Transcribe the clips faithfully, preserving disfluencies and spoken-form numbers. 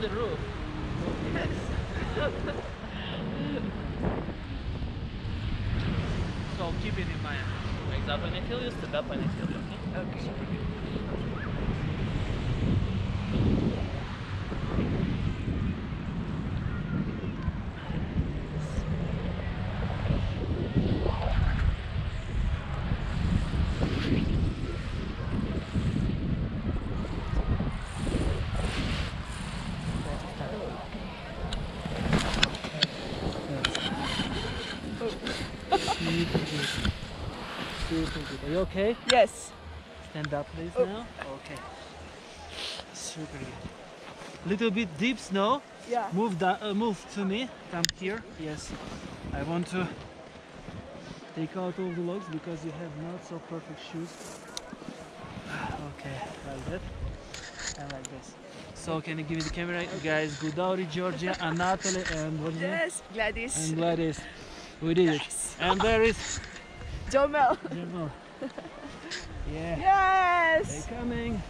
the roof. So keep it in mind. Raise up when I feel you, stand up when I feel you, okay? Okay. Super good. Are you okay? Yes. Stand up please oh. now. Okay. Super good. Little bit deep snow. Yeah. Move that. Uh, move to me. Come here. Yes. I want to take out all the logs because you have not so perfect shoes. Okay. Like that. And like this. So can you give me the camera, okay. guys? Gudauri, Georgia, Anatoly, and what is yes, that? Gladys. And Gladys. We did yes. it. And there is Jemal. Jemal. Yeah. Yes. They're coming.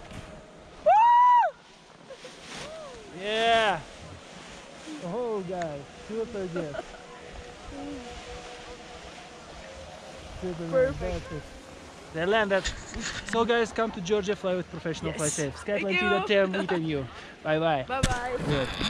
Woo! Yeah. Oh, guys, super good. Super perfect. Perfect. They landed. So, guys, come to Georgia, fly with Professional yes. FlySafe. Skyline, Peter, Term, meet and you. Bye bye. Bye bye. Good.